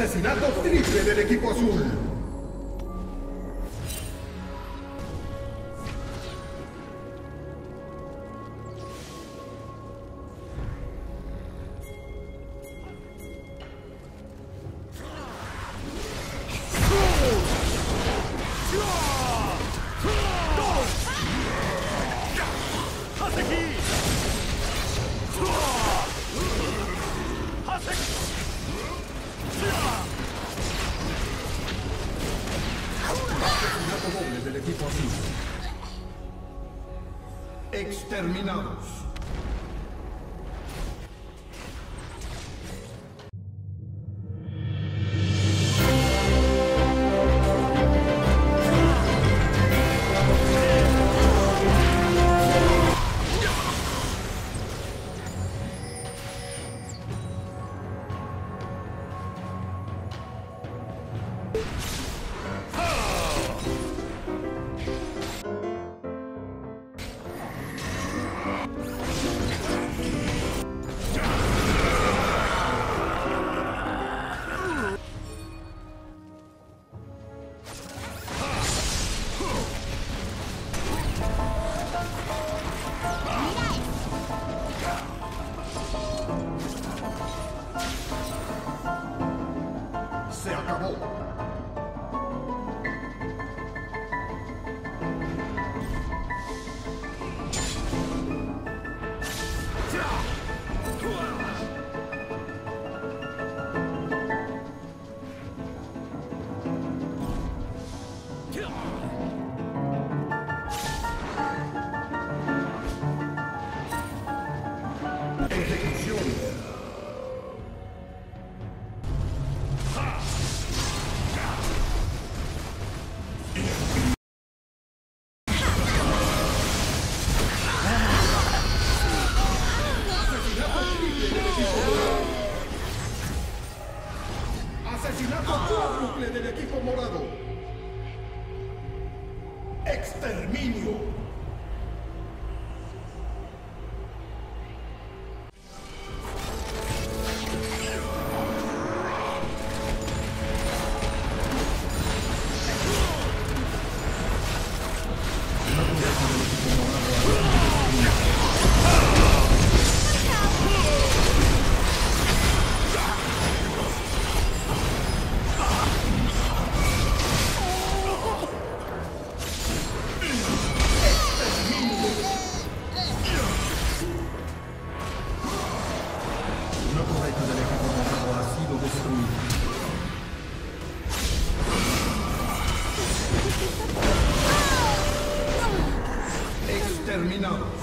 Asesinato triple del equipo azul. Exterminados. Terminado.